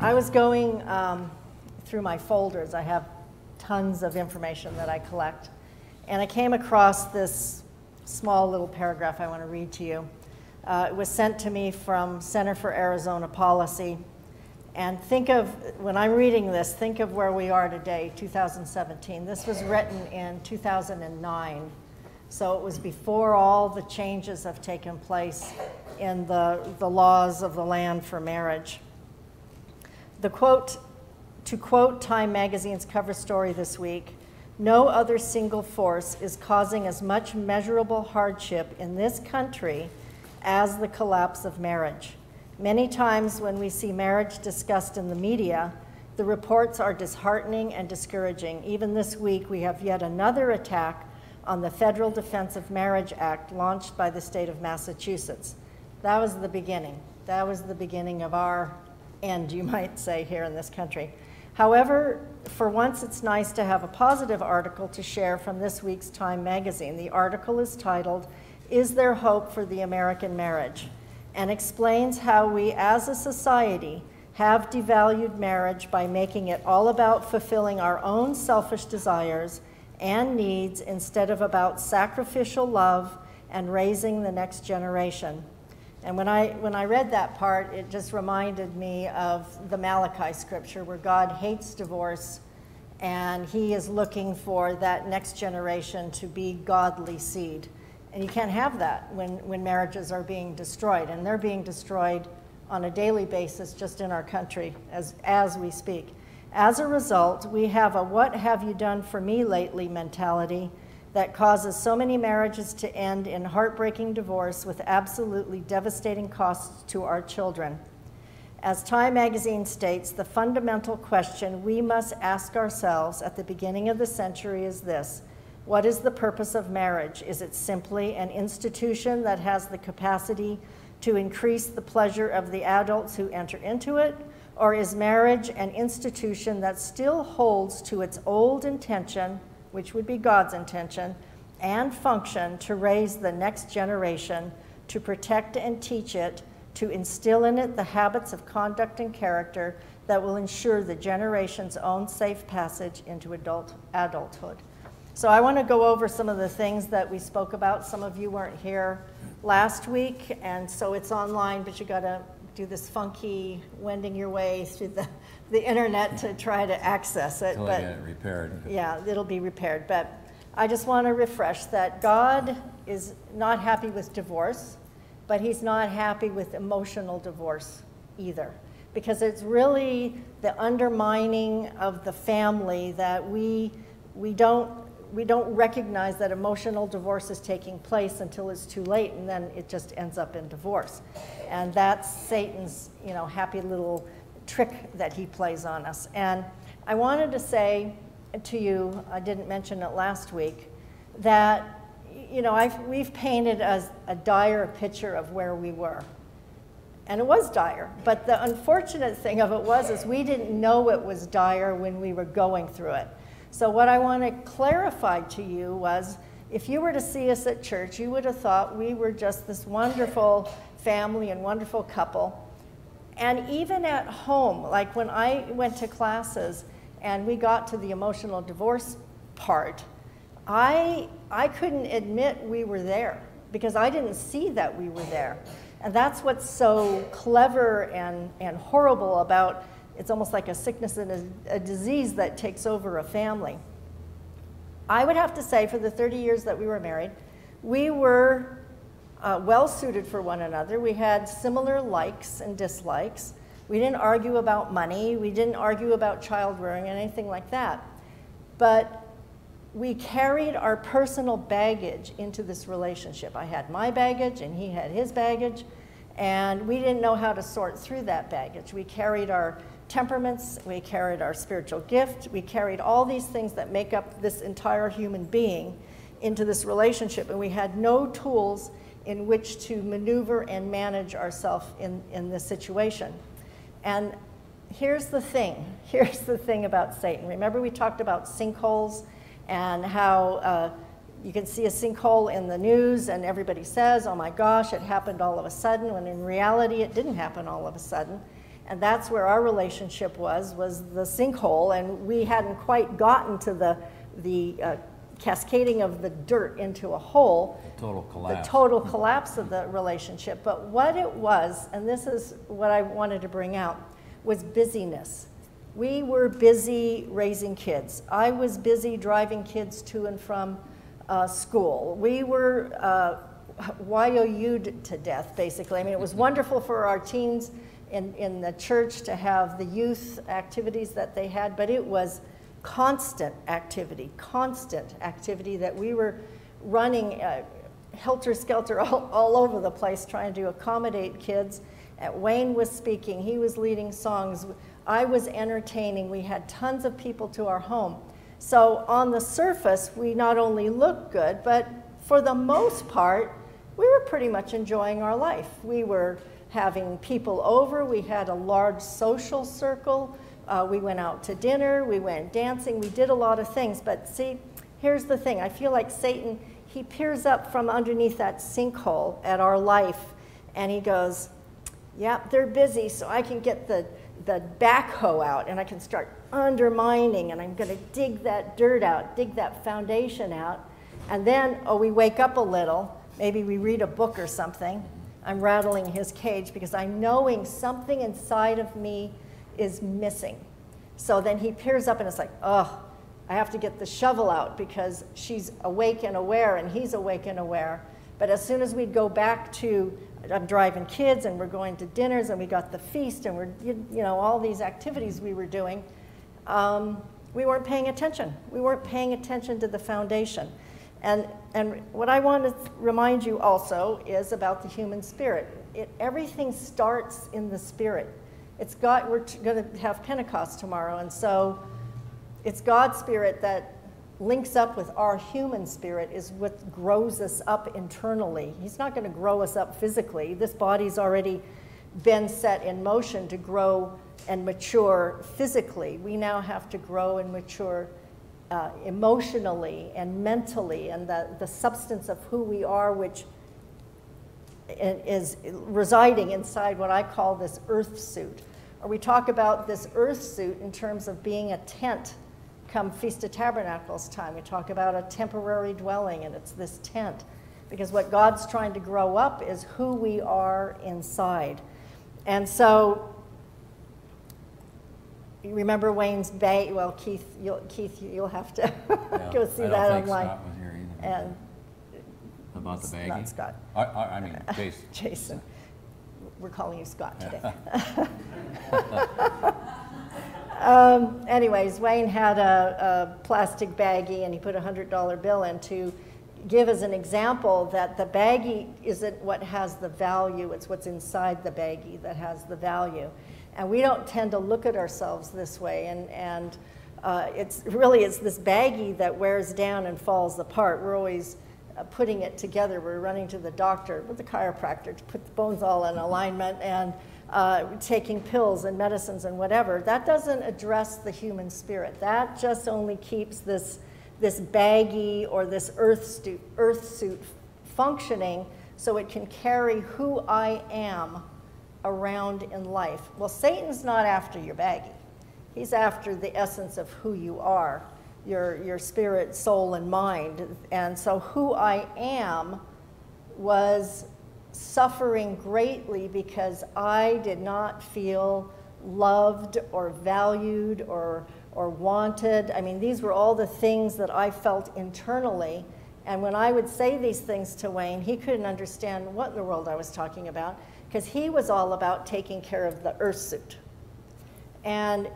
I was going through my folders. I have tons of information that I collect. And I came across this small little paragraph I want to read to you. It was sent to me from Center for Arizona Policy. And think of, when I'm reading this, think of where we are today, 2017. This was written in 2009. So it was before all the changes have taken place in the laws of the land for marriage. The quote, to quote Time Magazine's cover story this week, no other single force is causing as much measurable hardship in this country as the collapse of marriage. Many times when we see marriage discussed in the media, the reports are disheartening and discouraging. Even this week, we have yet another attack on the Federal Defense of Marriage Act launched by the state of Massachusetts. That was the beginning. That was the beginning of our end, you might say, here in this country. However, for once, it's nice to have a positive article to share from this week's Time Magazine. The article is titled, "Is There Hope for the American Marriage?" and explains how we as a society have devalued marriage by making it all about fulfilling our own selfish desires and needs instead of about sacrificial love and raising the next generation. And when I read that part, it just reminded me of the Malachi scripture where God hates divorce and he is looking for that next generation to be godly seed. And you can't have that when marriages are being destroyed, and they're being destroyed on a daily basis just in our country as we speak. As a result, we have a what have you done for me lately mentality that causes so many marriages to end in heartbreaking divorce with absolutely devastating costs to our children. As Time Magazine states, the fundamental question we must ask ourselves at the beginning of the century is this: what is the purpose of marriage? Is it simply an institution that has the capacity to increase the pleasure of the adults who enter into it? Or is marriage an institution that still holds to its old intention, which would be God's intention, and function to raise the next generation, to protect and teach it, to instill in it the habits of conduct and character that will ensure the generation's own safe passage into adulthood? So I want to go over some of the things that we spoke about. Some of you weren't here last week, and so it's online, but you got to do this funky wending your way through the internet to try to access it. Until but I get it repaired. Yeah, it'll be repaired. But I just want to refresh that God is not happy with divorce, but he's not happy with emotional divorce either, because it's really the undermining of the family that we don't recognize that emotional divorce is taking place until it's too late, and then it just ends up in divorce. And that's Satan's, you know, happy little trick that he plays on us. And I wanted to say to you, I didn't mention it last week, that, you know, we've painted a dire picture of where we were. And it was dire, but the unfortunate thing of it was is we didn't know it was dire when we were going through it. So what I want to clarify to you was, if you were to see us at church, you would have thought we were just this wonderful family and wonderful couple. And even at home, like when I went to classes and we got to the emotional divorce part, I couldn't admit we were there because I didn't see that we were there. And that's what's so clever and horrible about it's almost like a sickness and a disease that takes over a family. I would have to say for the 30 years that we were married, we were well suited for one another. We had similar likes and dislikes. We didn't argue about money. We didn't argue about child rearing and anything like that. But we carried our personal baggage into this relationship. I had my baggage and he had his baggage. And we didn't know how to sort through that baggage. We carried our temperaments, we carried our spiritual gift, we carried all these things that make up this entire human being into this relationship, and we had no tools in which to maneuver and manage ourselves in this situation. And here's the thing about Satan. Remember we talked about sinkholes and how you can see a sinkhole in the news and everybody says, oh my gosh, it happened all of a sudden, when in reality it didn't happen all of a sudden. And that's where our relationship was the sinkhole, and we hadn't quite gotten to the cascading of the dirt into a hole. The total collapse. The total collapse of the relationship. But what it was, and this is what I wanted to bring out, was busyness. We were busy raising kids. I was busy driving kids to and from school. We were YOU'd to death, basically. I mean, it was wonderful for our teens in the church to have the youth activities that they had, but it was constant activity that we were running helter-skelter all over the place trying to accommodate kids. Wayne was speaking, he was leading songs, I was entertaining, we had tons of people to our home. So on the surface, we not only looked good, but for the most part, we were pretty much enjoying our life. We were having people over, we had a large social circle, we went out to dinner, we went dancing, we did a lot of things. But see, here's the thing, I feel like Satan, he peers up from underneath that sinkhole at our life, and he goes, yep, they're busy, so I can get the backhoe out, and I can start undermining, and I'm going to dig that dirt out, dig that foundation out. And then, oh, we wake up a little, maybe we read a book or something. I'm rattling his cage because I'm knowing something inside of me is missing. So then he peers up and it's like, oh, I have to get the shovel out because she's awake and aware and he's awake and aware. But as soon as we go back to, I'm driving kids and we're going to dinners and we got the feast and we're, you know, all these activities we were doing, we weren't paying attention. We weren't paying attention to the foundation. And what I want to remind you also is about the human spirit. Everything starts in the spirit. It's God. We're going to have Pentecost tomorrow, and so it's God's spirit that links up with our human spirit is what grows us up internally. He's not going to grow us up physically. This body's already been set in motion to grow and mature physically. We now have to grow and mature emotionally and mentally, and the substance of who we are, which is residing inside what I call this earth suit. Or we talk about this earth suit in terms of being a tent come Feast of Tabernacles time. We talk about a temporary dwelling, and it's this tent, because what God's trying to grow up is who we are inside. And so you remember Wayne's Bay? Well, Keith, you'll have to go see that online. Scott was here either. And about the baggie? Not Scott. I mean, Jason. Jason. We're calling you Scott today. Anyways, Wayne had a plastic baggie, and he put a $100 bill in to give as an example that the baggie isn't what has the value. It's what's inside the baggie that has the value. And we don't tend to look at ourselves this way, and it's this baggie that wears down and falls apart. We're always putting it together. We're running to the doctor, with the chiropractor, to put the bones all in alignment, and taking pills and medicines and whatever. That doesn't address the human spirit. That just only keeps this baggie or this earth suit functioning so it can carry who I am around in life. Well, Satan's not after your baggie. He's after the essence of who you are, your spirit, soul, and mind. And so who I am was suffering greatly because I did not feel loved or valued or wanted. I mean, these were all the things that I felt internally. And when I would say these things to Wayne, he couldn't understand what in the world I was talking about, because he was all about taking care of the earth suit. And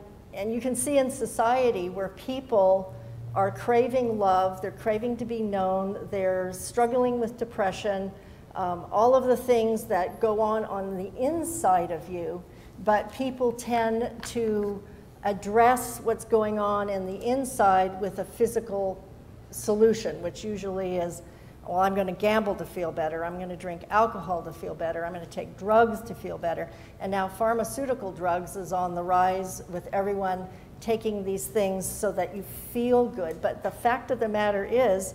you can see in society where people are craving love, they're craving to be known, they're struggling with depression, all of the things that go on the inside of you, but people tend to address what's going on in the inside with a physical solution, which usually is, well, I'm going to gamble to feel better, I'm going to drink alcohol to feel better, I'm going to take drugs to feel better. And now pharmaceutical drugs is on the rise, with everyone taking these things so that you feel good. But the fact of the matter is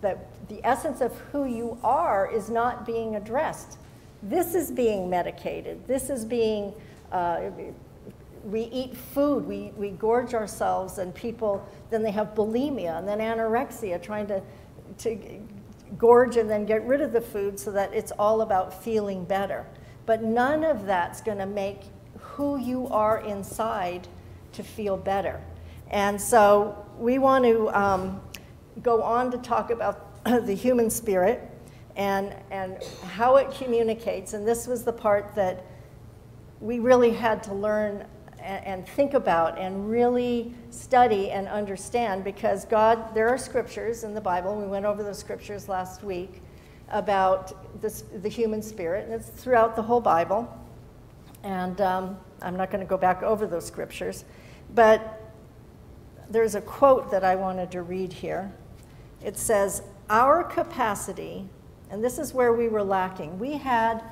that the essence of who you are is not being addressed. This is being medicated. This is being, we eat food, we gorge ourselves, and people, then they have bulimia and then anorexia, trying to gorge and then get rid of the food so that it's all about feeling better. But none of that's going to make who you are inside to feel better. And so we want to go on to talk about the human spirit and how it communicates. And this was the part that we really had to learn and think about and really study and understand, because God, there are scriptures in the Bible. We went over those scriptures last week about this, the human spirit, and it's throughout the whole Bible. And I'm not going to go back over those scriptures, but there's a quote that I wanted to read here. It says, our capacity, and this is where we were lacking, we had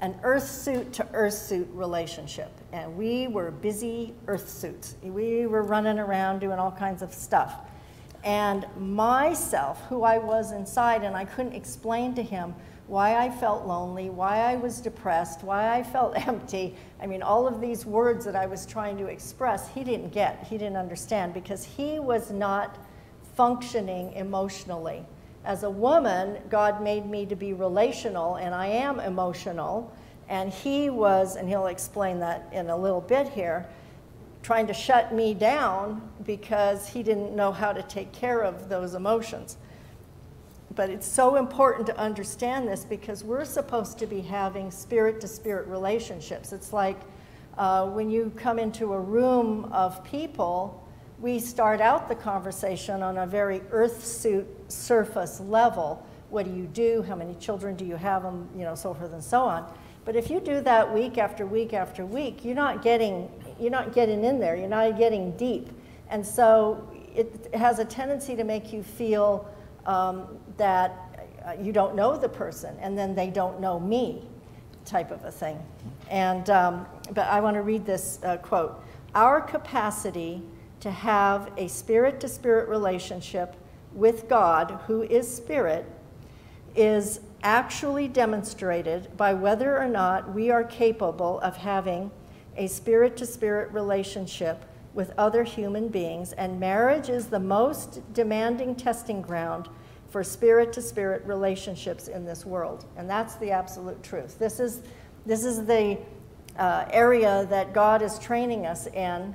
an earth suit to earth suit relationship, and we were busy earth suits. We were running around doing all kinds of stuff. And myself, who I was inside, and I couldn't explain to him why I felt lonely, why I was depressed, why I felt empty. I mean, all of these words that I was trying to express, he didn't get, he didn't understand, because he was not functioning emotionally. As a woman, God made me to be relational, and I am emotional, and he was, and he'll explain that in a little bit here, trying to shut me down because he didn't know how to take care of those emotions. But it's so important to understand this, because we're supposed to be having spirit-to-spirit relationships. It's like when you come into a room of people, we start out the conversation on a very earth suit surface level. What do you do? How many children do you have? You know, so forth and so on. But if you do that week after week after week, you're not getting in there. You're not getting deep. And so it has a tendency to make you feel that you don't know the person, and then they don't know me, type of a thing. And, but I want to read this quote. Our capacity to have a spirit-to-spirit relationship with God, who is spirit, is actually demonstrated by whether or not we are capable of having a spirit-to-spirit relationship with other human beings, and marriage is the most demanding testing ground for spirit-to-spirit relationships in this world. And that's the absolute truth. This is the area that God is training us in,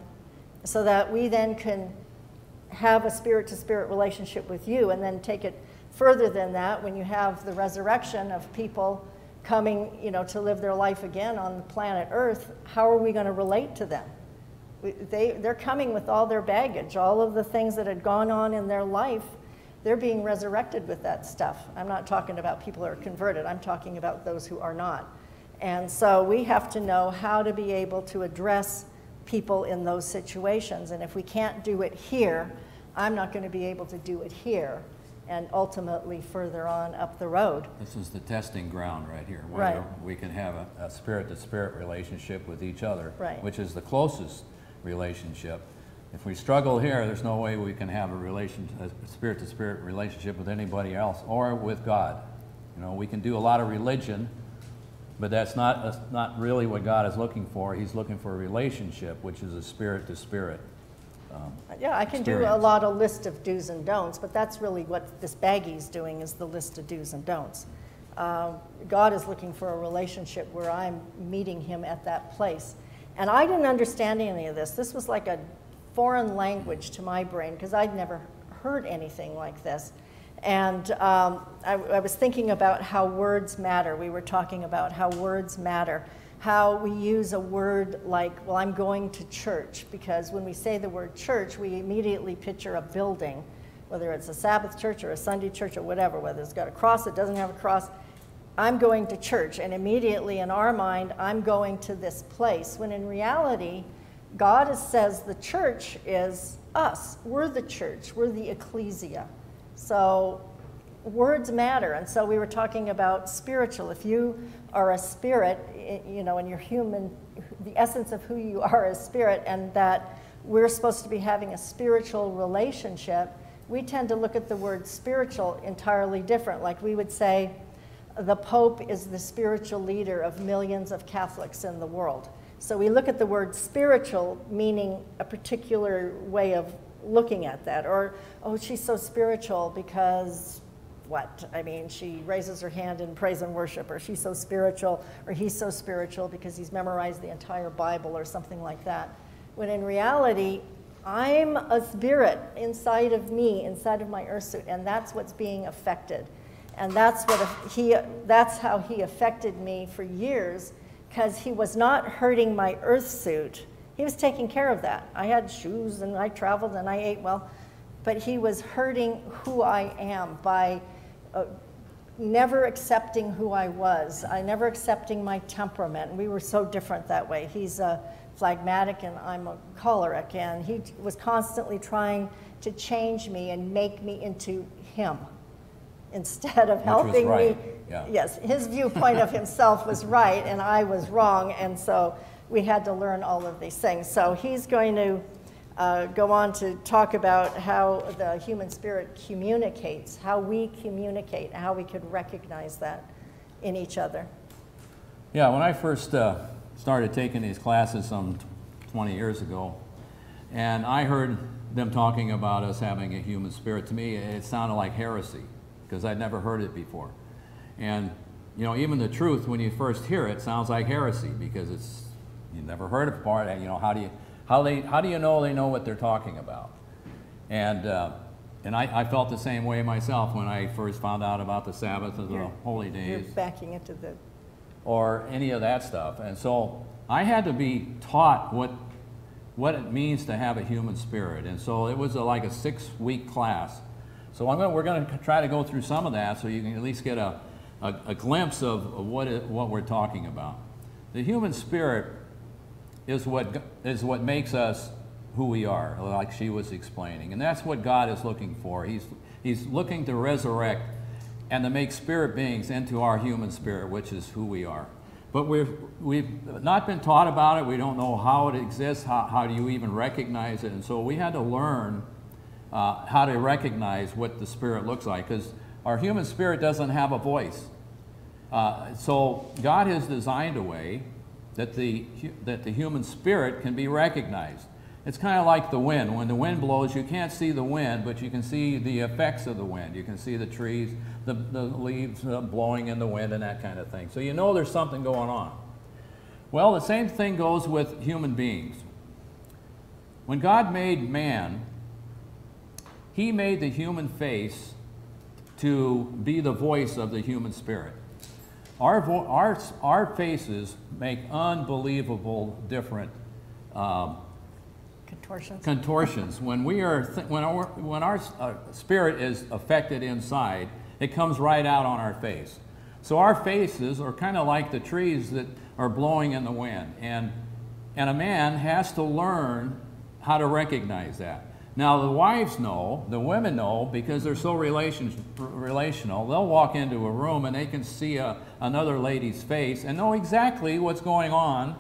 so that we then can have a spirit-to-spirit relationship with you, and then take it further than that when you have the resurrection of people coming, you know, to live their life again on the planet Earth. How are we going to relate to them? They're coming with all their baggage, all of the things that had gone on in their life. They're being resurrected with that stuff. I'm not talking about people who are converted. I'm talking about those who are not. And so we have to know how to be able to address people in those situations. And if we can't do it here, I'm not going to be able to do it here, and ultimately further on up the road. This is the testing ground right here, where right. We can have a spirit-to-spirit relationship with each other, right. Which is the closest relationship. If we struggle here, there's no way we can have a spirit-to-spirit relationship with anybody else or with God. You know, we can do a lot of religion, but that's not really what God is looking for. He's looking for a relationship, which is a spirit-to-spirit. Yeah, I can experience. Do a lot of list of do's and don'ts, but that's really what this baggie's doing, is the list of do's and don'ts. God is looking for a relationship where I'm meeting him at that place. And I didn't understand any of this. This was like a foreign language to my brain, because I'd never heard anything like this. And I was thinking about how words matter. We were talking about how words matter, how we use a word like, well, I'm going to church, because when we say the word church, we immediately picture a building, whether it's a Sabbath church or a Sunday church or whatever, whether it's got a cross, it doesn't have a cross. I'm going to church, and immediately in our mind, I'm going to this place, when in reality, God says the church is us. We're the church. We're the ecclesia. So words matter. And so we were talking about spiritual. If you are a spirit, you know, and you're human, the essence of who you are is spirit, and that we're supposed to be having a spiritual relationship, we tend to look at the word spiritual entirely different. Like we would say, the Pope is the spiritual leader of millions of Catholics in the world. So we look at the word spiritual, meaning a particular way of looking at that. Or, oh, she's so spiritual because what? I mean, she raises her hand in praise and worship, or she's so spiritual, or he's so spiritual because he's memorized the entire Bible or something like that. When in reality, I'm a spirit inside of me, inside of my earth suit, and that's what's being affected. And that's how he affected me for years, because he was not hurting my earth suit. He was taking care of that. I had shoes and I traveled and I ate well, but he was hurting who I am by never accepting who I was. I never accepting my temperament. We were so different that way. He's a phlegmatic and I'm a choleric, and he was constantly trying to change me and make me into him instead of helping me. Yeah. Yes, his viewpoint of himself was right and I was wrong, and so we had to learn all of these things. So he's going to go on to talk about how the human spirit communicates, how we communicate, how we could recognize that in each other. Yeah, when I first started taking these classes some 20 years ago, and I heard them talking about us having a human spirit, to me it sounded like heresy, because I'd never heard it before. And you know, even the truth, when you first hear it, sounds like heresy, because it's, you never heard it before. You know, how do you know they know what they're talking about? And I felt the same way myself when I first found out about the Sabbath and the holy days. You're backing into the... Or any of that stuff. And so I had to be taught what it means to have a human spirit. And so it was like a 6-week class. So we're going to try to go through some of that so you can at least get a glimpse of what we're talking about. The human spirit is what makes us who we are, like she was explaining. And that's what God is looking for. He's looking to resurrect and to make spirit beings into our human spirit, which is who we are. But we've not been taught about it. We don't know how it exists. How do you even recognize it? And so we had to learn how to recognize what the spirit looks like, because our human spirit doesn't have a voice. So God has designed a way that the human spirit can be recognized. It's kind of like the wind. When the wind blows, you can't see the wind, but you can see the effects of the wind. You can see the trees, the leaves blowing in the wind and that kind of thing. So you know there's something going on. Well, the same thing goes with human beings. When God made man, he made the human face to be the voice of the human spirit. Our faces make unbelievable different contortions. When our spirit is affected inside, it comes right out on our face. So our faces are kind of like the trees that are blowing in the wind, and a man has to learn how to recognize that. Now the wives know, the women know, because they're so relational. They'll walk into a room and they can see another lady's face and know exactly what's going on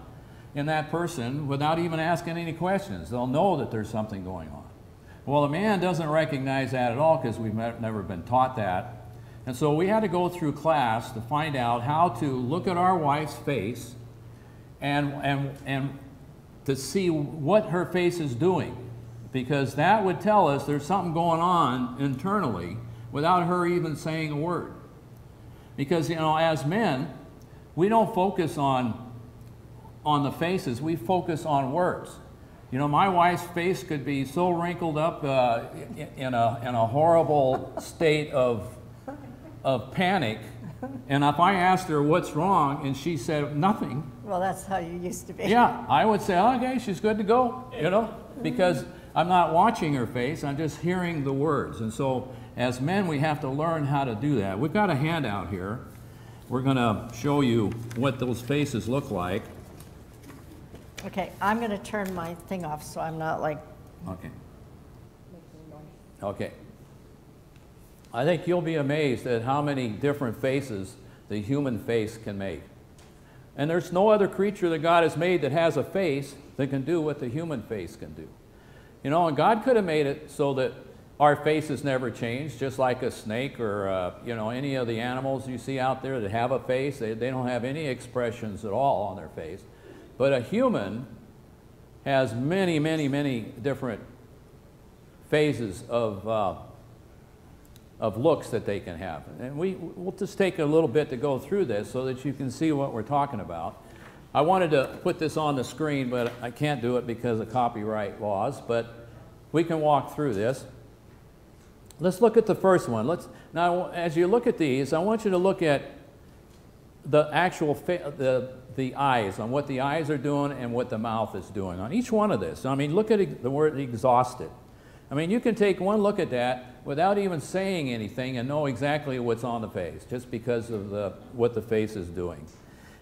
in that person without even asking any questions. They'll know that there's something going on. Well, a man doesn't recognize that at all, because we've never been taught that. And so we had to go through class to find out how to look at our wife's face and to see what her face is doing, because that would tell us there's something going on internally without her even saying a word. Because, you know, as men, we don't focus on the faces, we focus on words. You know, my wife's face could be so wrinkled up in a horrible state of panic, and if I asked her what's wrong and she said nothing. Well, that's how you used to be. Yeah, I would say, oh, okay, she's good to go, you know, because I'm not watching her face, I'm just hearing the words. And so as men, we have to learn how to do that. We've got a handout here. We're gonna show you what those faces look like. Okay, I'm going to turn my thing off so I'm not like... Okay. Okay. I think you'll be amazed at how many different faces the human face can make. And there's no other creature that God has made that has a face that can do what the human face can do. You know, and God could have made it so that Our faces never change, just like a snake or you know, any of the animals you see out there that have a face. They don't have any expressions at all on their face. But a human has many, many, many different phases of looks that they can have. And we'll just take a little bit to go through this so that you can see what we're talking about. I wanted to put this on the screen, but I can't do it because of copyright laws, but we can walk through this. Let's look at the first one. Now, as you look at these, I want you to look at the actual, the eyes, on what the eyes are doing and what the mouth is doing. On each one of this, I mean, look at the word exhausted. I mean, you can take one look at that without even saying anything and know exactly what's on the face, just because of what the face is doing.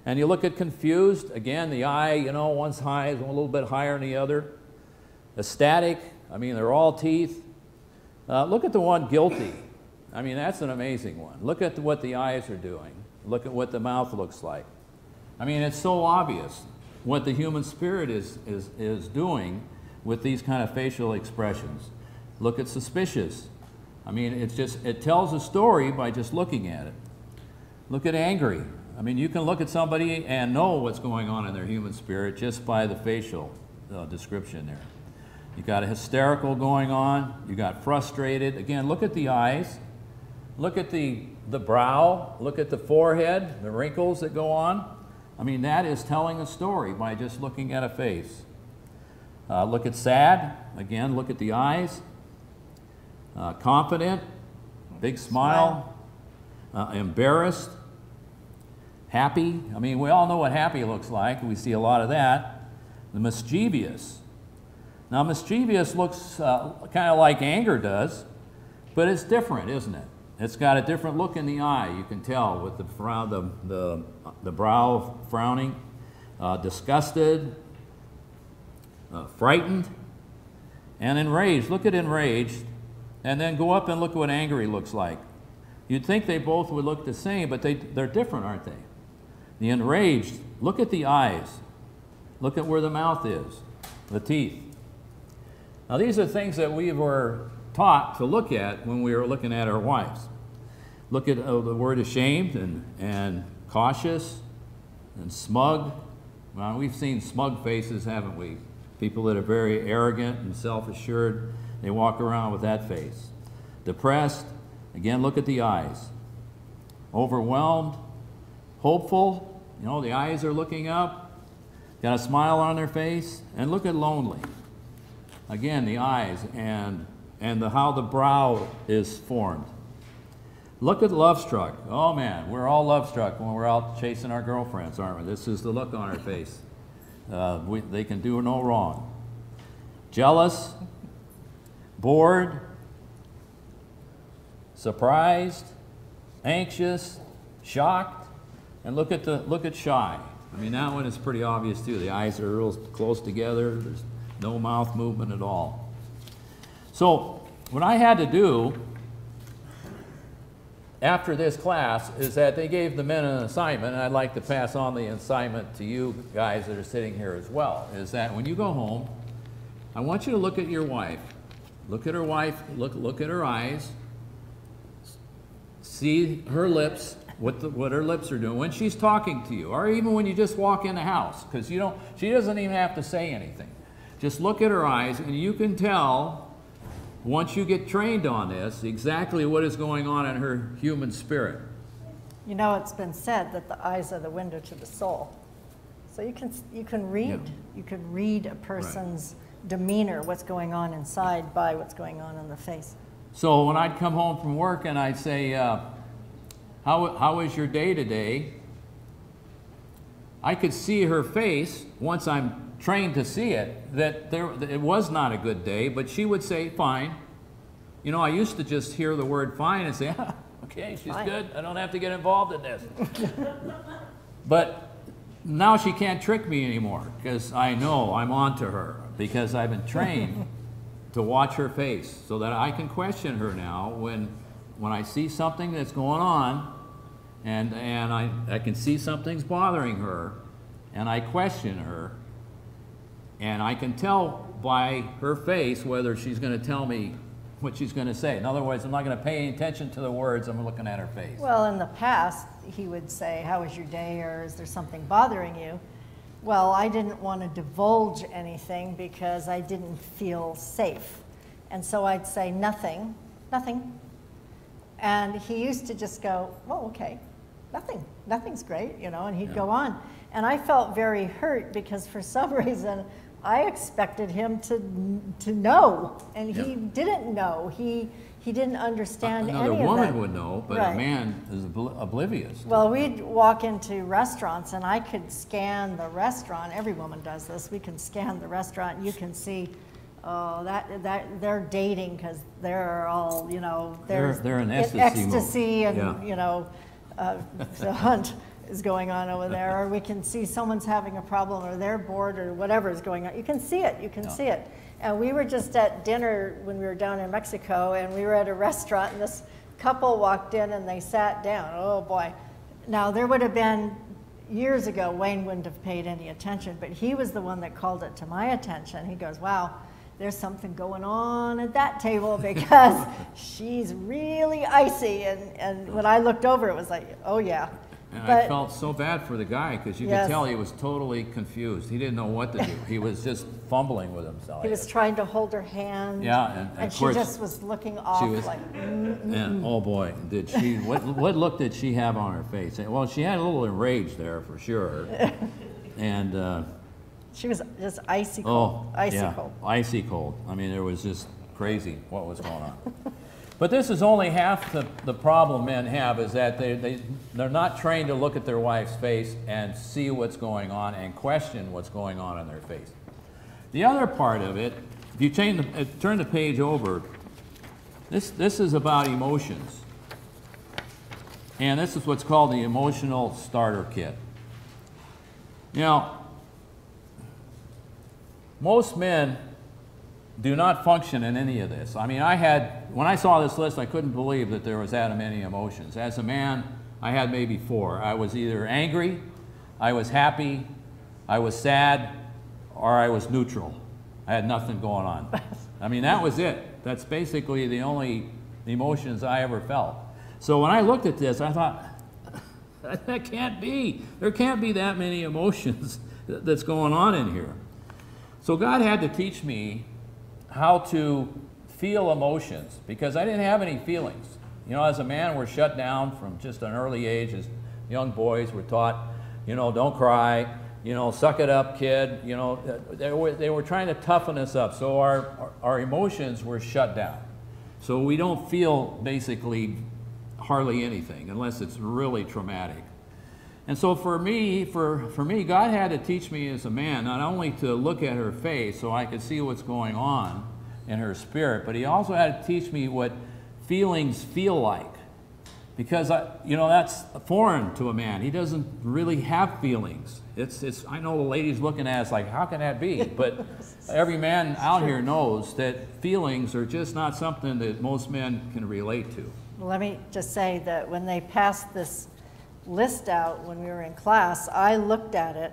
And you look at confused, again, the eye, you know, one's high is a little bit higher than the other. Ecstatic, I mean, they're all teeth. Look at the one guilty. I mean, that's an amazing one. Look at what the eyes are doing. Look at what the mouth looks like. I mean, it's so obvious what the human spirit is doing with these kind of facial expressions. Look at suspicious. I mean, it's just, it tells a story by just looking at it. Look at angry. I mean, you can look at somebody and know what's going on in their human spirit just by the facial description there. You got a hysterical going on. You got frustrated. Again, look at the eyes. Look at the brow. Look at the forehead, the wrinkles that go on. I mean, that is telling a story by just looking at a face. Look at sad. Again, look at the eyes. Confident, big smile. Embarrassed. Happy. I mean, we all know what happy looks like. We see a lot of that. The mischievous. Now, mischievous looks kind of like anger does, but it's different, isn't it? It's got a different look in the eye. You can tell with the frown, the brow frowning, disgusted, frightened, and enraged. Look at enraged, and then go up and look what angry looks like. You'd think they both would look the same, but they're different, aren't they? The enraged, look at the eyes. Look at where the mouth is, the teeth. Now, these are things that we were taught to look at when we were looking at our wives. Look at the word ashamed and cautious and smug. Well, we've seen smug faces, haven't we? People that are very arrogant and self-assured, they walk around with that face. Depressed, again, look at the eyes. Overwhelmed, hopeful, you know, the eyes are looking up, got a smile on their face, and look at lonely. Again, the eyes and how the brow is formed. Look at love-struck. Oh man, we're all love-struck when we're out chasing our girlfriends, aren't we? This is the look on our face. They can do no wrong. Jealous, bored, surprised, anxious, shocked, and look at shy. I mean, that one is pretty obvious too. The eyes are real close together. There's no mouth movement at all. So what I had to do after this class is that they gave the men an assignment, and I'd like to pass on the assignment to you guys that are sitting here as well, is that when you go home, I want you to look at your wife. Look at her wife, look at her eyes, see her lips, what her lips are doing when she's talking to you, or even when you just walk in the house, because you don't, she doesn't even have to say anything. Just look at her eyes, and you can tell, once you get trained on this, exactly what is going on in her human spirit. You know, it's been said that the eyes are the window to the soul. So you can read, yeah, you can read a person's right demeanor, what's going on inside, by what's going on in the face. So when I'd come home from work and I'd say, how is your day today? I could see her face once I'm trained to see it, that it was not a good day, but she would say, fine. You know, I used to just hear the word fine and say, ah, okay, she's fine, good, I don't have to get involved in this. But now she can't trick me anymore, because I know I'm on to her, because I've been trained to watch her face, so that I can question her now when I see something that's going on, and I can see something's bothering her, and I question her, and I can tell by her face whether she's going to tell me what she's going to say. In other words, I'm not going to pay any attention to the words. I'm looking at her face. Well, in the past, he would say, how was your day, or is there something bothering you? Well, I didn't want to divulge anything because I didn't feel safe. And so I'd say nothing, nothing. And he used to just go, well, okay, nothing, nothing's great, you know, and he'd go on. And I felt very hurt because for some reason, I expected him to know, and he didn't know. He didn't understand any of that. Another woman would know, but a man is oblivious. Well, we'd walk into restaurants, and I could scan the restaurant. Every woman does this. We can scan the restaurant, and you can see, oh, that they're dating because they're all, you know, they're in ecstasy mode. And you know, the hunt is going on over there, or we can see someone's having a problem, or they're bored, or whatever is going on. You can see it, you can see it. And we were just at dinner when we were down in Mexico, and we were at a restaurant, and this couple walked in and they sat down. Oh boy. Now there would have been, years ago, Wayne wouldn't have paid any attention, but he was the one that called it to my attention. He goes, wow, there's something going on at that table because she's really icy. And when I looked over, it was like, oh yeah. And I felt so bad for the guy because you could tell he was totally confused. He didn't know what to do. He was just fumbling with himself. He was trying to hold her hand. Yeah, and she just was looking off. She was, like, and oh boy, did she! What look did she have on her face? Well, she had a little enraged there for sure, and she was just icy cold. Oh, icy cold. Icy cold. I mean, it was just crazy what was going on. But this is only half the problem men have, is that they're not trained to look at their wife's face and see what's going on and question what's going on in their face. The other part of it, if you turn the page over, this is about emotions. And this is what's called the emotional starter kit. Now, most men do not function in any of this. I mean, when I saw this list, I couldn't believe that there was that many emotions. As a man, I had maybe 4. I was either angry, I was happy, I was sad, or I was neutral. I had nothing going on. I mean, that was it. That's basically the only emotions I ever felt. So when I looked at this, I thought, that can't be. There can't be that many emotions that's going on in here. So God had to teach me how to feel emotions, because I didn't have any feelings. You know, as a man, we're shut down from just an early age. As young boys, we're taught, you know, don't cry, you know, suck it up, kid. You know, they were trying to toughen us up, so our emotions were shut down. So we don't feel basically hardly anything unless it's really traumatic. And so for me, God had to teach me as a man not only to look at her face so I could see what's going on in her spirit, but he also had to teach me what feelings feel like. Because, you know, that's foreign to a man. He doesn't really have feelings. I know the ladies looking at us like, how can that be? But every man out here knows that feelings are just not something that most men can relate to. Well, let me just say that when they passed this list out when we were in class, I looked at it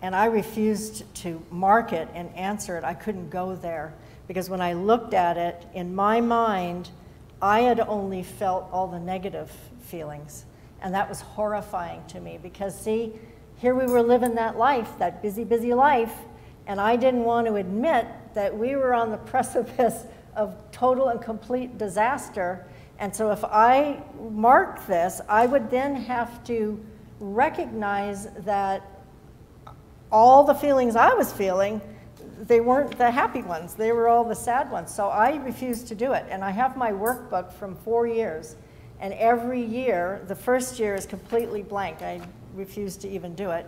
and I refused to mark it and answer it. I couldn't go there because when I looked at it, in my mind, I had only felt all the negative feelings, and that was horrifying to me because, see, here we were living that life, that busy, busy life, and I didn't want to admit that we were on the precipice of total and complete disaster. And so if I mark this, I would then have to recognize that all the feelings I was feeling, they weren't the happy ones. They were all the sad ones. So I refused to do it. And I have my workbook from 4 years. And every year, the first year is completely blank. I refused to even do it.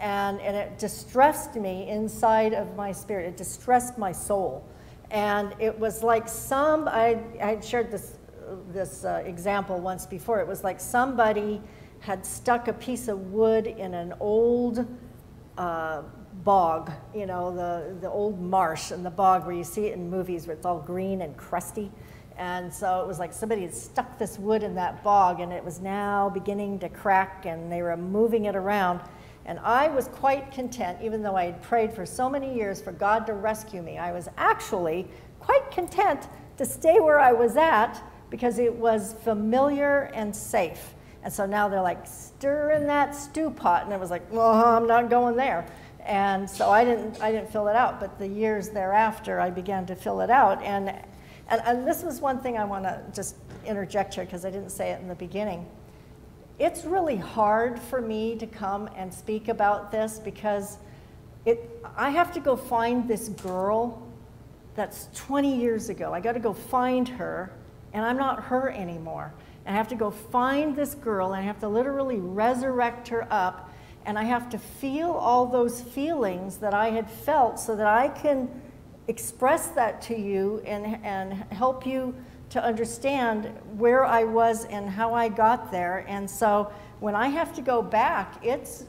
And it distressed me inside of my spirit. It distressed my soul. And it was like I shared this example once before. It was like somebody had stuck a piece of wood in an old bog, you know, the old marsh and the bog where you see it in movies where it's all green and crusty. And so it was like somebody had stuck this wood in that bog, and it was now beginning to crack, and they were moving it around. And I was quite content, even though I had prayed for so many years for God to rescue me, I was actually quite content to stay where I was at because it was familiar and safe. And so now they're like, stir in that stew pot. And I was like, well, I'm not going there. And so I didn't fill it out. But the years thereafter, I began to fill it out. And this was one thing I want to just interject here because I didn't say it in the beginning. It's really hard for me to come and speak about this because I have to go find this girl that's 20 years ago. I got to go find her, and I'm not her anymore. And I have to go find this girl, and I have to literally resurrect her up, and I have to feel all those feelings that I had felt so that I can express that to you and help you to understand where I was and how I got there. And so when I have to go back, it's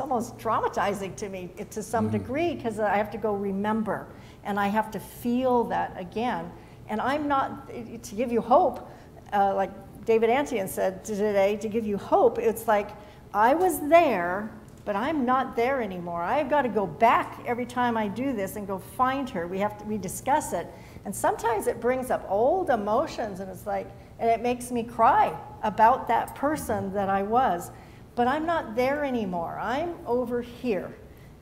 almost traumatizing to me to some degree because I have to go remember and I have to feel that again. And I'm not, to give you hope, like David Antian said today, to give you hope, it's like I was there, but I'm not there anymore. I've got to go back every time I do this and go find her. We discuss it. And sometimes it brings up old emotions and it's like, and it makes me cry about that person that I was. But I'm not there anymore. I'm over here.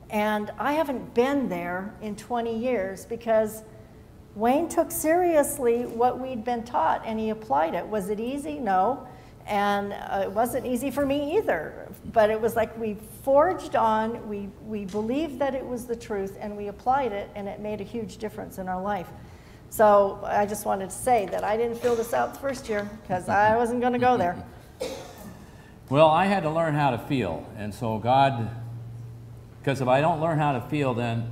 And I haven't been there in 20 years because Wayne took seriously what we'd been taught and he applied it. Was it easy? No. And it wasn't easy for me either. But it was like we forged on, we believed that it was the truth and we applied it and it made a huge difference in our life. So I just wanted to say that I didn't fill this out the first year because I wasn't going to go there. Well, I had to learn how to feel, and so God, because if I don't learn how to feel, then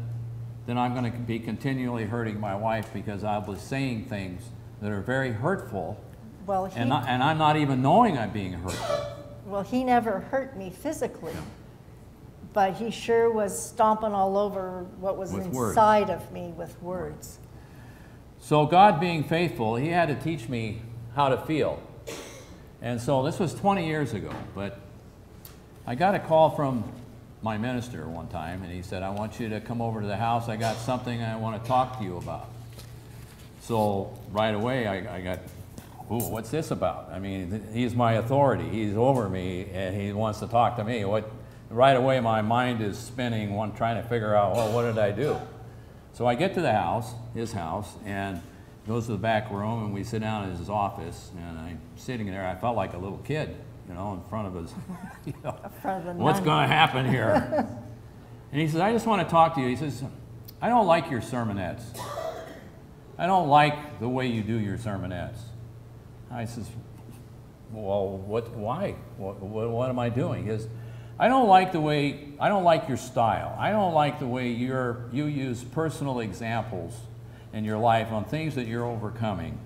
I'm going to be continually hurting my wife because I was saying things that are very hurtful, well, and I'm not even knowing I'm being hurtful. Well, he never hurt me physically, but he sure was stomping all over what was inside of me with words. So God being faithful, he had to teach me how to feel. And so this was 20 years ago, but I got a call from my minister one time, and he said, I want you to come over to the house. I got something I want to talk to you about. So right away, I got, ooh, what's this about? I mean, he's my authority. He's over me, and he wants to talk to me. Right away, my mind is spinning, trying to figure out, well, what did I do? So I get to the house, his house, and goes to the back room, and we sit down in his office, and I'm sitting there. I felt like a little kid, you know, in front of his, you know, what's going to happen here? And he says, I just want to talk to you. He says, I don't like your sermonettes. I don't like the way you do your sermonettes. I says, well, why? What am I doing? He says, I don't like your style. I don't like the way you use personal examples in your life on things that you're overcoming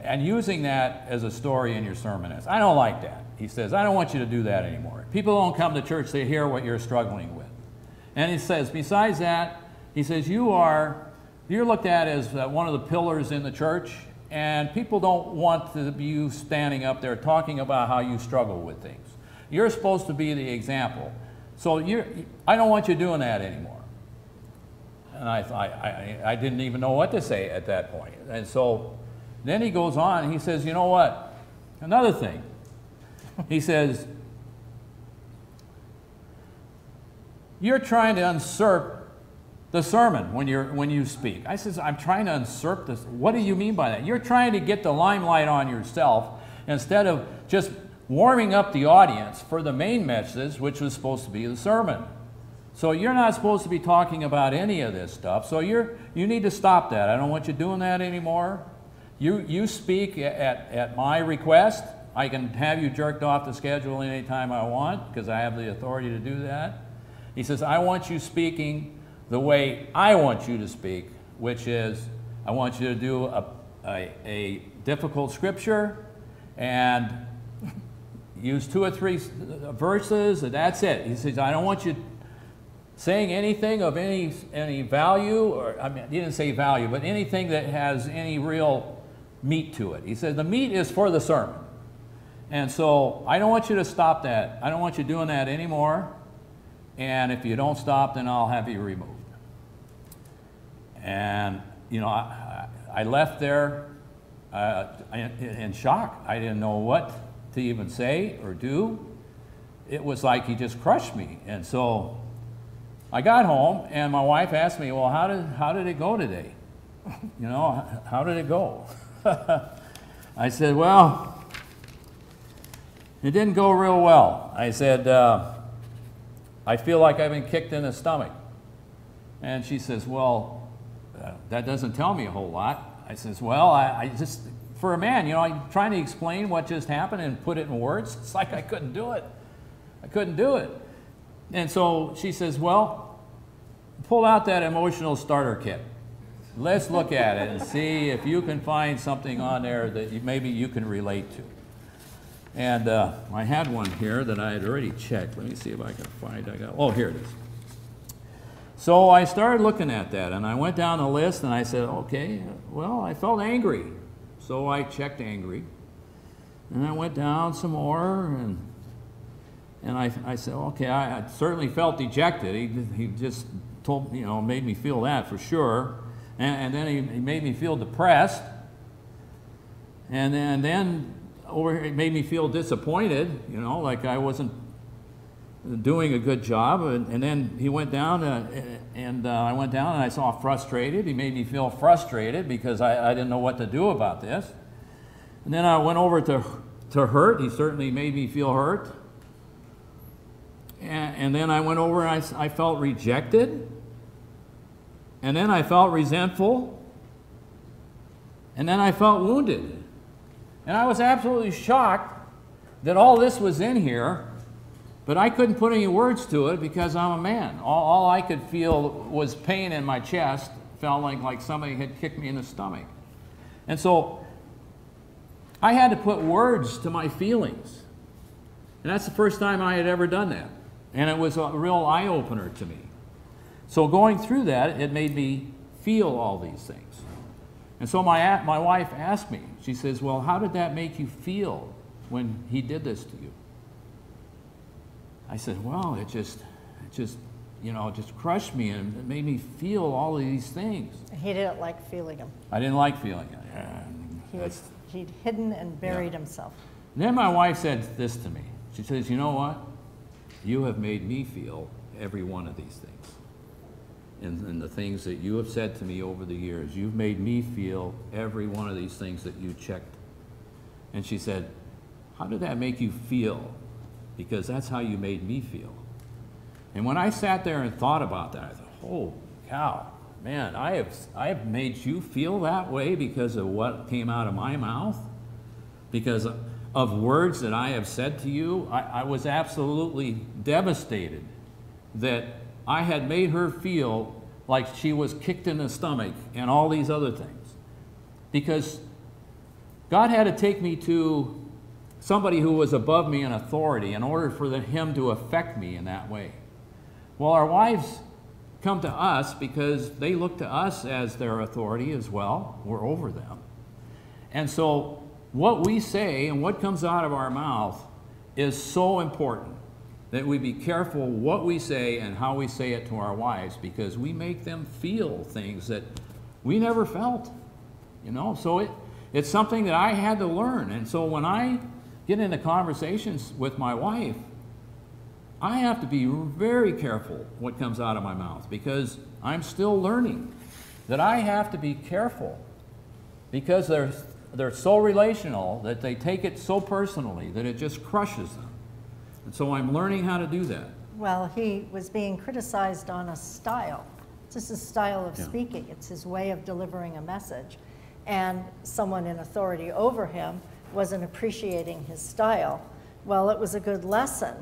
and using that as a story in your sermonettes. I don't like that. He says, I don't want you to do that anymore. People don't come to church, they hear what you're struggling with. And he says, besides that, he says, you're looked at as one of the pillars in the church, and people don't want you standing up there talking about how you struggle with things. You're supposed to be the example. So I don't want you doing that anymore. And I didn't even know what to say at that point. And so then he goes on and he says, you know what? Another thing. He says, you're trying to usurp the sermon when you speak. I says, I'm trying to usurp this. What do you mean by that? You're trying to get the limelight on yourself instead of just warming up the audience for the main message, which was supposed to be the sermon. So you're not supposed to be talking about any of this stuff. So you need to stop that. I don't want you doing that anymore. You speak at my request. I can have you jerked off the schedule any time I want because I have the authority to do that. He says, I want you speaking the way I want you to speak, which is I want you to do a difficult scripture and use 2 or 3 verses, and that's it. He says, I don't want you saying anything of any value, or I mean, he didn't say value, but anything that has any real meat to it. He said, the meat is for the sermon. And so I don't want you to stop that. I don't want you doing that anymore. And if you don't stop, then I'll have you removed. And, you know, I left there in shock. I didn't know what to even say or do. It was like he just crushed me. And so I got home, and my wife asked me, well, how did it go today? You know, how did it go? I said, well, it didn't go real well. I said, I feel like I've been kicked in the stomach. And she says, well, that doesn't tell me a whole lot. I says, well, I just, for a man, you know, I'm trying to explain what just happened and put it in words. It's like I couldn't do it. I couldn't do it. And so she says, well, pull out that emotional starter kit. Let's look at it and see if you can find something on there that maybe you can relate to. And I had one here that I had already checked. Let me see if I can find it. Oh, here it is. So I started looking at that, and I went down the list, and I said, okay, well, I felt angry. So I checked angry. And I went down some more, and I said, okay, I certainly felt dejected. He just told me, you know, made me feel that for sure. And then he made me feel depressed. And then over here, it made me feel disappointed, you know, like I wasn't doing a good job. And then he went down, I went down and I saw frustrated. He made me feel frustrated because I didn't know what to do about this. And then I went over to hurt. He certainly made me feel hurt. And then I went over and I felt rejected. And then I felt resentful. And then I felt wounded. And I was absolutely shocked that all this was in here, but I couldn't put any words to it because I'm a man. All I could feel was pain in my chest, felt like somebody had kicked me in the stomach. And so I had to put words to my feelings. And that's the first time I had ever done that. And it was a real eye-opener to me. So going through that, it made me feel all these things. And so my wife asked me, she says, well, how did that make you feel when he did this to you? I said, well, it just, you know, just crushed me and it made me feel all of these things. He didn't like feeling them. I didn't like feeling it. He'd hidden and buried himself. And then my wife said this to me. She says, you know what? You have made me feel every one of these things. And the things that you have said to me over the years. You've made me feel every one of these things that you checked. And she said, how did that make you feel? Because that's how you made me feel. And when I sat there and thought about that, I thought, oh, cow, man, I have made you feel that way because of what came out of my mouth? Because of words that I have said to you? I was absolutely devastated that I had made her feel like she was kicked in the stomach and all these other things. Because God had to take me to somebody who was above me in authority in order for him to affect me in that way. Well, our wives come to us because they look to us as their authority as well. We're over them. And so what we say and what comes out of our mouth is so important, that we be careful what we say and how we say it to our wives, because we make them feel things that we never felt, you know? So it's something that I had to learn. And so when I get into conversations with my wife, I have to be very careful what comes out of my mouth, because I'm still learning that I have to be careful, because they're so relational that they take it so personally that it just crushes them. And so I'm learning how to do that. Well, he was being criticized on a style. It's just his style of speaking. It's his way of delivering a message. And someone in authority over him wasn't appreciating his style. Well, it was a good lesson.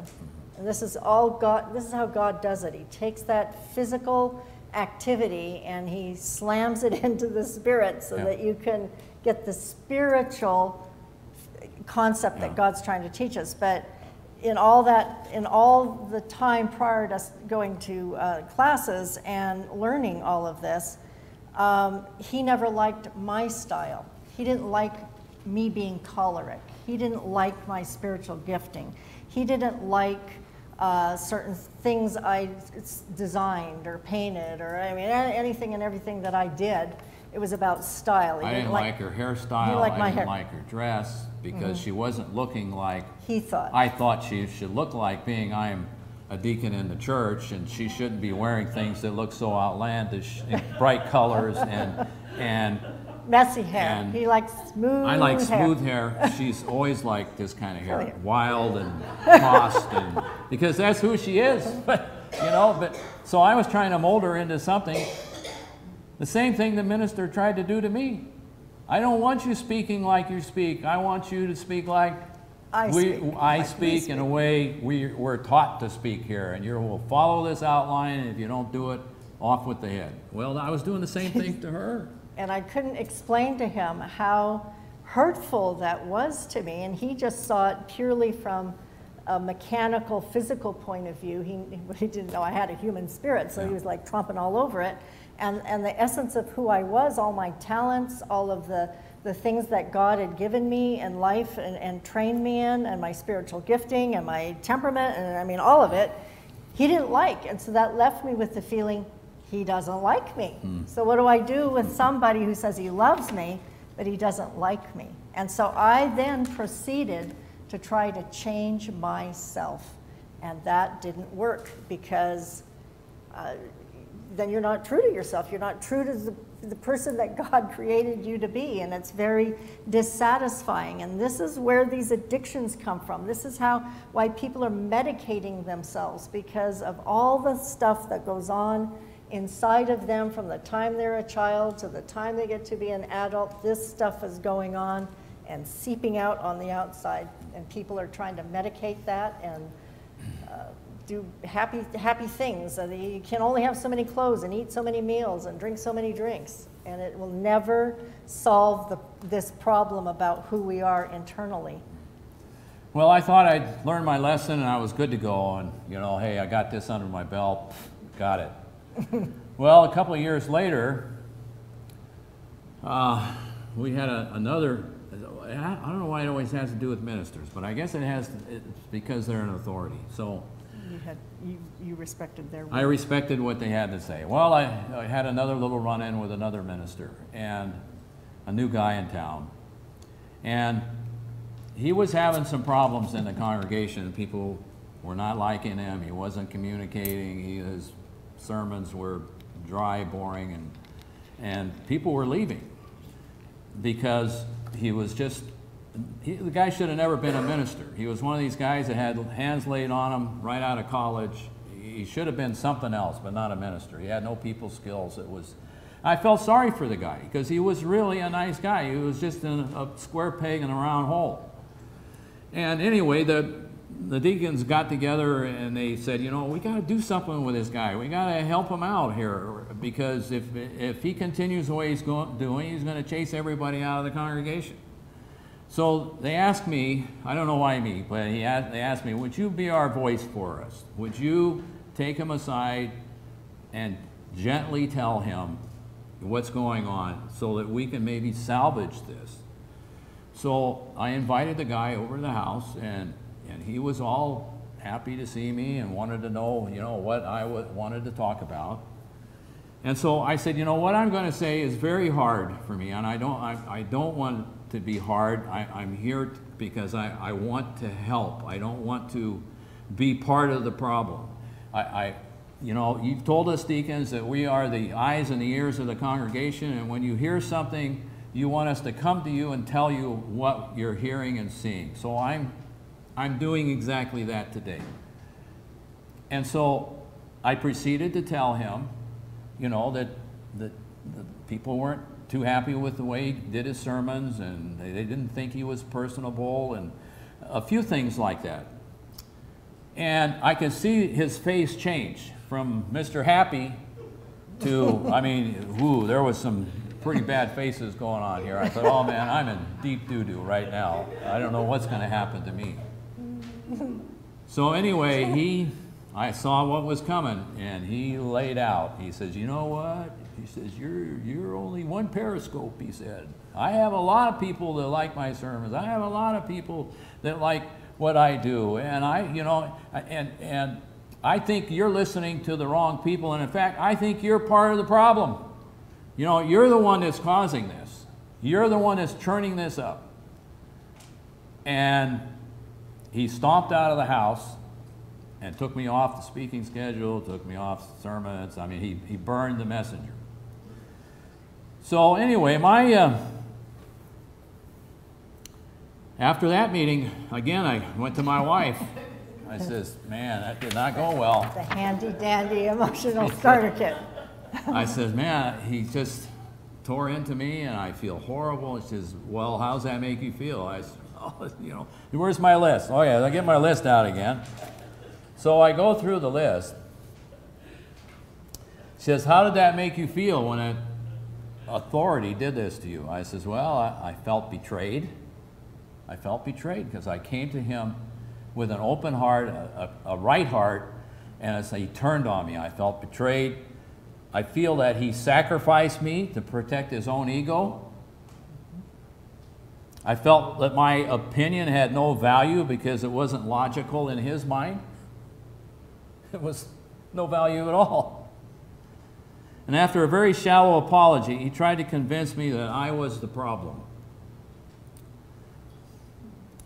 And this is all God, this is how God does it. He takes that physical activity and he slams it into the spirit so that you can get the spiritual concept that God's trying to teach us. But in all the time prior to going to classes and learning all of this, he never liked my style. He didn't like me being choleric. He didn't like my spiritual gifting. He didn't like certain things I designed or painted or anything and everything that I did. It was about style. I didn't like her hairstyle. I didn't like her dress because she wasn't looking like he thought. I thought she should look like, being I am a deacon in the church, and she shouldn't be wearing things that look so outlandish, and bright colors, and messy hair. And he likes smooth. I like smooth hair. She's always liked this kind of hair, wild and tossed, and because that's who she is. But you know, but so I was trying to mold her into something. The same thing the minister tried to do to me. I don't want you speaking like you speak. I want you to speak like I speak in a way we're taught to speak here. And you will follow this outline, and if you don't do it, off with the head. Well, I was doing the same thing to her. And I couldn't explain to him how hurtful that was to me. And he just saw it purely from a mechanical, physical point of view. He didn't know I had a human spirit, so he was like tromping all over it. And the essence of who I was, all my talents, all of the things that God had given me in life and trained me in, and my spiritual gifting and my temperament, and I mean all of it, he didn't like. And so that left me with the feeling, he doesn't like me. So what do I do with somebody who says he loves me, but he doesn't like me? And so I then proceeded to try to change myself. And that didn't work because then you're not true to yourself. You're not true to the person that God created you to be, and it's very dissatisfying. And this is where these addictions come from. This is why people are medicating themselves, because of all the stuff that goes on inside of them from the time they're a child to the time they get to be an adult. This stuff is going on and seeping out on the outside, and people are trying to medicate that and do happy things. You can only have so many clothes and eat so many meals and drink so many drinks, and it will never solve this problem about who we are internally. Well, I thought I'd learned my lesson and I was good to go, and you know, hey, I got this under my belt, got it. Well, a couple of years later, we had another, I don't know why it always has to do with ministers, but I guess it has, it's because they're an authority. So You respected their word. I respected what they had to say. Well, I had another little run-in with another minister, and a new guy in town. And he was having some problems in the congregation. People were not liking him. He wasn't communicating. His sermons were dry, boring, and people were leaving because he was just... the guy should have never been a minister. He was one of these guys that had hands laid on him right out of college. He should have been something else, but not a minister. He had no people skills. I felt sorry for the guy because he was really a nice guy. He was just a square peg in a round hole. And anyway, the deacons got together and they said, you know, we got to do something with this guy. We got to help him out here, because if he continues the way he's doing, he's going to chase everybody out of the congregation. So they asked me, I don't know why me, but they asked me, would you be our voice for us? Would you take him aside and gently tell him what's going on so that we can maybe salvage this? So I invited the guy over to the house, and he was all happy to see me and wanted to know, you know, what I wanted to talk about. And so I said, you know, what I'm going to say is very hard for me, and I don't want to be hard. I'm here because I want to help. I don't want to be part of the problem. You know, you've told us, deacons, that we are the eyes and the ears of the congregation, and when you hear something, you want us to come to you and tell you what you're hearing and seeing. So I'm doing exactly that today. And so I proceeded to tell him, you know, that the people weren't too happy with the way he did his sermons, and they didn't think he was personable, and a few things like that. And I could see his face change from Mr. Happy to, I mean, ooh, there was some pretty bad faces going on here. I thought, oh man, I'm in deep doo-doo right now. I don't know what's going to happen to me. So anyway, I saw what was coming, and he laid out. He says, you know what? He says, you're only one periscope, he said. I have a lot of people that like my sermons. I have a lot of people that like what I do. And I think you're listening to the wrong people. And in fact, I think you're part of the problem. You know, you're the one that's causing this. You're the one that's churning this up. And he stomped out of the house and took me off the speaking schedule, took me off sermons. I mean, he burned the messenger. So anyway, my... after that meeting, again, I went to my wife. I says, man, that did not go well. The handy-dandy emotional starter kit. I says, man, he just tore into me, and I feel horrible. And she says, well, how's that make you feel? I said, oh, you know, where's my list? Oh, yeah, I'll get my list out again. So I go through the list. She says, how did that make you feel when an authority did this to you? I says, well, I felt betrayed. I felt betrayed because I came to him with an open heart, a right heart, and as he turned on me, I felt betrayed. I feel that he sacrificed me to protect his own ego. I felt that my opinion had no value because it wasn't logical in his mind. It was no value at all. And after a very shallow apology, he tried to convince me that I was the problem.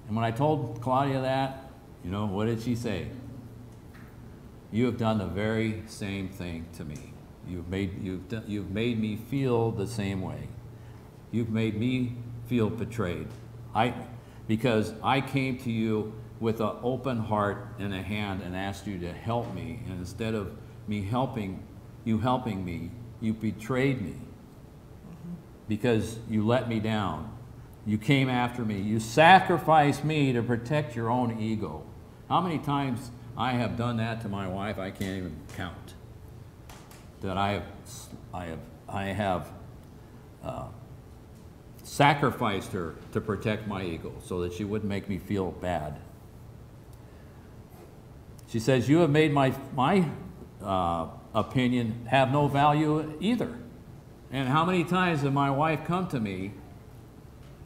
And when I told Claudia that, you know, what did she say? You have done the very same thing to me. You've made me feel the same way. You've made me feel betrayed. Because I came to you with an open heart and a hand and asked you to help me. And instead of me helping me, you betrayed me because you let me down. You came after me. You sacrificed me to protect your own ego. How many times I have done that to my wife, I can't even count. That I have sacrificed her to protect my ego so that she wouldn't make me feel bad. She says, you have made my opinion have no value either. And how many times did my wife come to me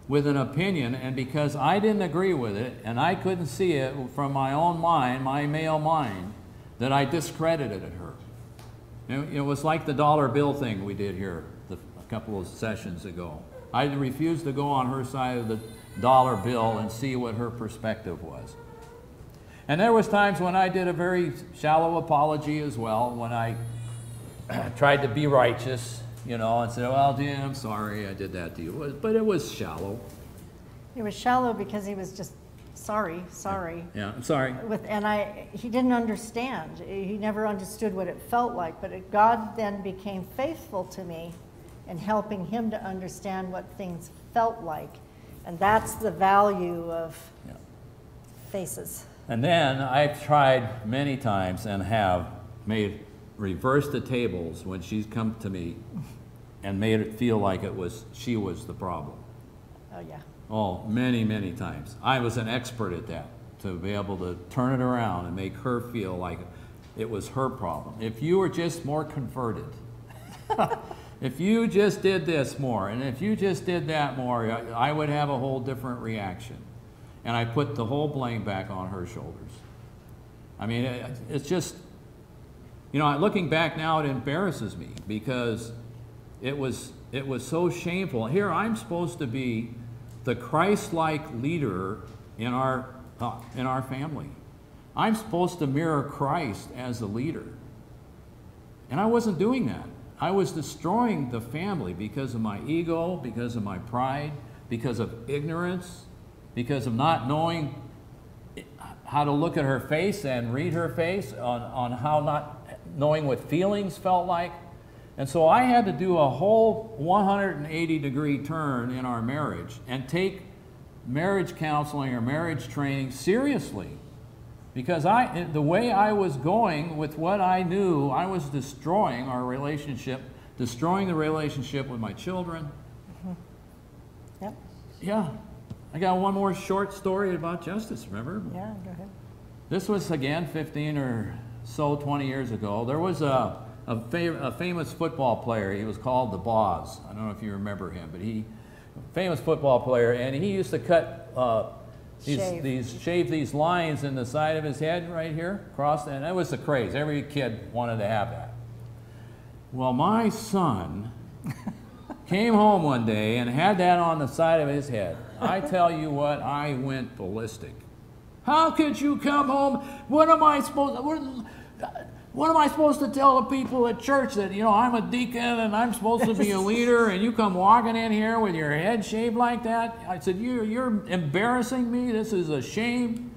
with an opinion, and because I didn't agree with it, and I couldn't see it from my own mind, my male mind, that I discredited her. And it was like the dollar bill thing we did here a couple of sessions ago. I refused to go on her side of the dollar bill and see what her perspective was. And there was times when I did a very shallow apology as well, when I tried to be righteous, you know, and said, well, dear, I'm sorry I did that to you. But it was shallow. It was shallow because he was just sorry. Yeah, I'm sorry. He didn't understand. He never understood what it felt like. But God then became faithful to me in helping him to understand what things felt like. And that's the value of faces. And then I've tried many times and have reversed the tables when she's come to me and made it feel like she was the problem. Oh, yeah. Oh, many, many times. I was an expert at that, to be able to turn it around and make her feel like it was her problem. If you were just more converted, if you just did this more, and if you just did that more, I would have a whole different reaction. And I put the whole blame back on her shoulders. I mean, it's just... You know, looking back now, it embarrasses me because it was so shameful. Here, I'm supposed to be the Christ-like leader in our family. I'm supposed to mirror Christ as the leader, and I wasn't doing that. I was destroying the family because of my ego, because of my pride, because of ignorance, because of not knowing how to look at her face and read her face on how not. Knowing what feelings felt like. And so I had to do a whole 180-degree turn in our marriage and take marriage counseling or marriage training seriously. Because the way I was going with what I knew, I was destroying our relationship, destroying the relationship with my children. Mm-hmm. Yep. Yeah. I got one more short story about justice, remember? Yeah, go ahead. This was, again, 15 or... so 20 years ago, there was a famous football player. He was called the Boz. I don't know if you remember him, but he, famous football player, and he used to cut shave these lines in the side of his head right here, across, and that was the craze. Every kid wanted to have that. Well, my son Came home one day and had that on the side of his head. I tell you what, I went ballistic. How could you come home? What am I supposed to tell the people at church that, you know, I'm a deacon and I'm supposed to be a leader, and you come walking in here with your head shaved like that? I said, you're embarrassing me. This is a shame.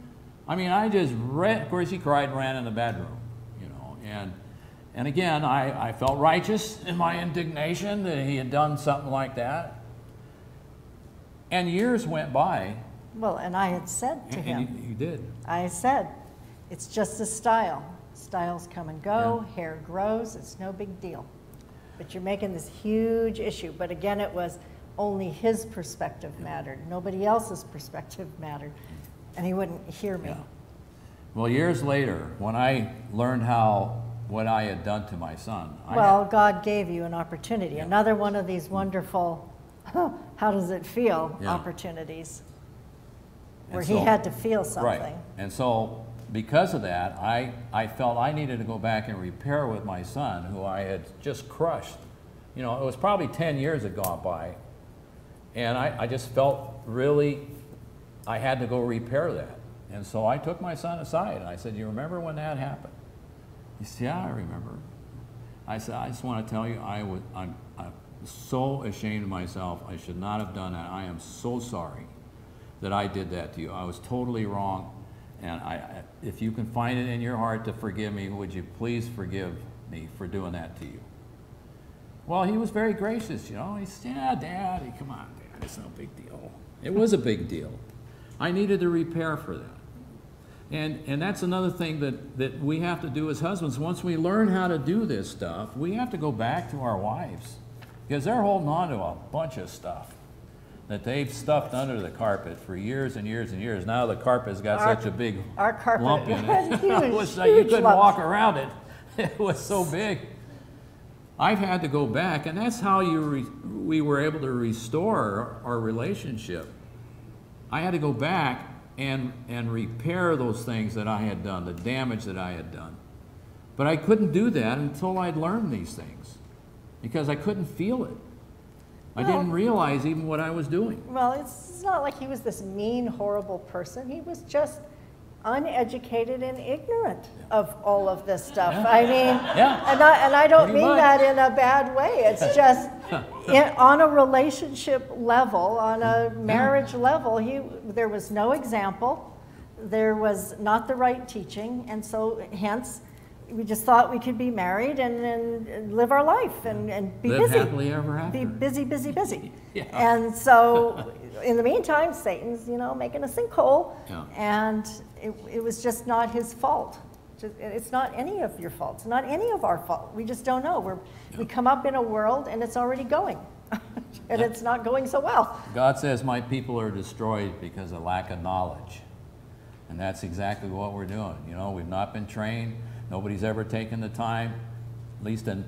I mean, I just read, of course, he cried and ran in the bedroom, you know. And again, I felt righteous in my indignation that he had done something like that. And years went by. Well, and I had said to him. And you did. I said, it's just a style. Styles come and go, yeah. Hair grows, it's no big deal. But you're making this huge issue. But again, it was only his perspective mattered. Nobody else's perspective mattered. And he wouldn't hear me. Yeah. Well, years later, when I learned what I had done to my son. God gave you an opportunity. Yeah. Another one of these wonderful, how does it feel, yeah. opportunities. Where he had to feel something. Right. And so, because of that, I felt I needed to go back and repair with my son, who I had just crushed. You know, it was probably 10 years had gone by. And I just felt really, I had to go repair that. And so I took my son aside and I said, you remember when that happened? He said, yeah, I remember. I said, I just want to tell you, I'm so ashamed of myself. I should not have done that. I am so sorry that I did that to you. I was totally wrong. And if you can find it in your heart to forgive me, would you please forgive me for doing that to you? Well, he was very gracious, you know. He said, yeah, Daddy, come on, Dad, it's no big deal. It was a big deal. I needed to repair for that. And that's another thing that we have to do as husbands. Once we learn how to do this stuff, we have to go back to our wives, because they're holding on to a bunch of stuff that they've stuffed under the carpet for years and years and years. Now the carpet's got such a big lump in it. It was like you couldn't walk around it. It was so big. I've had to go back, and that's how we were able to restore our relationship. I had to go back and repair those things that I had done, the damage that I had done. But I couldn't do that until I'd learned these things, because I couldn't feel it. I didn't realize even what I was doing. Well, it's not like he was this mean, horrible person. He was just uneducated and ignorant of all of this stuff. Yeah. I mean, yeah. and I don't mean that in a bad way. It's just on a relationship level, on a marriage level, there was no example. There was not the right teaching, and so hence, we just thought we could be married and live our life and be busy. Live happily ever after. Be busy, busy, busy. Yeah. And so, in the meantime, Satan's, you know, making a sinkhole, yeah. And it was just not his fault. It's not any of your fault. It's not any of our fault. We just don't know. We come up in a world and it's already going, and it's not going so well. God says, "My people are destroyed because of lack of knowledge," and that's exactly what we're doing. You know, we've not been trained. Nobody's ever taken the time, at least in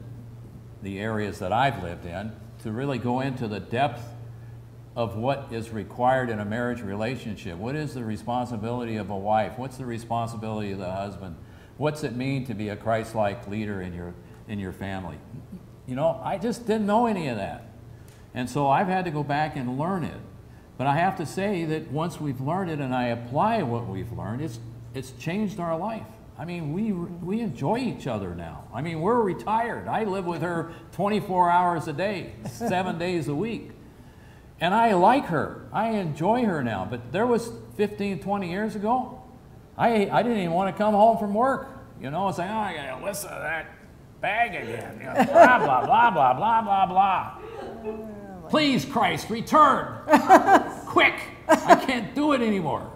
the areas that I've lived in, to really go into the depth of what is required in a marriage relationship. What is the responsibility of a wife? What's the responsibility of the husband? What's it mean to be a Christ-like leader in your family? You know, I just didn't know any of that. And so I've had to go back and learn it. But I have to say that once we've learned it and I apply what we've learned, it's changed our life. I mean, we enjoy each other now. I mean, we're retired. I live with her 24 hours a day, 7 days a week. And I like her. I enjoy her now. But there was 15, 20 years ago, I didn't even want to come home from work. You know, it's like, oh, I got to listen to that bag again. You know, blah, blah, blah, blah, blah, blah, blah. Please, Christ, return. Quick. I can't do it anymore.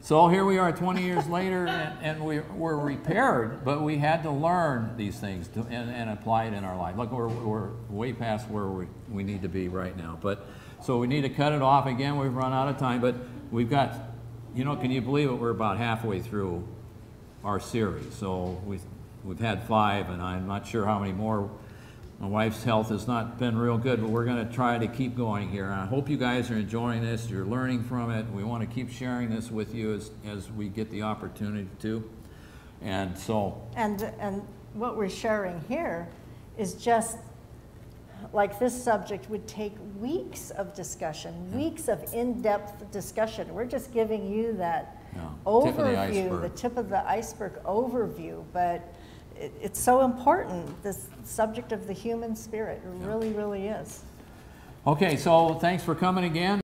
So here we are 20 years later, and we're repaired, but we had to learn these things and apply it in our life. Look, we're way past where we need to be right now. But so we need to cut it off again. We've run out of time, but we've got, you know, can you believe it? We're about halfway through our series. So we've had 5, and I'm not sure how many more. My wife's health has not been real good, but we're going to try to keep going here. And I hope you guys are enjoying this. You're learning from it. We want to keep sharing this with you as we get the opportunity to. And so. And what we're sharing here is just like this subject would take weeks of discussion, weeks of in-depth discussion. We're just giving you that overview, the tip of the iceberg overview, but it's so important, this subject of the human spirit. It really, really is. Okay, so thanks for coming again.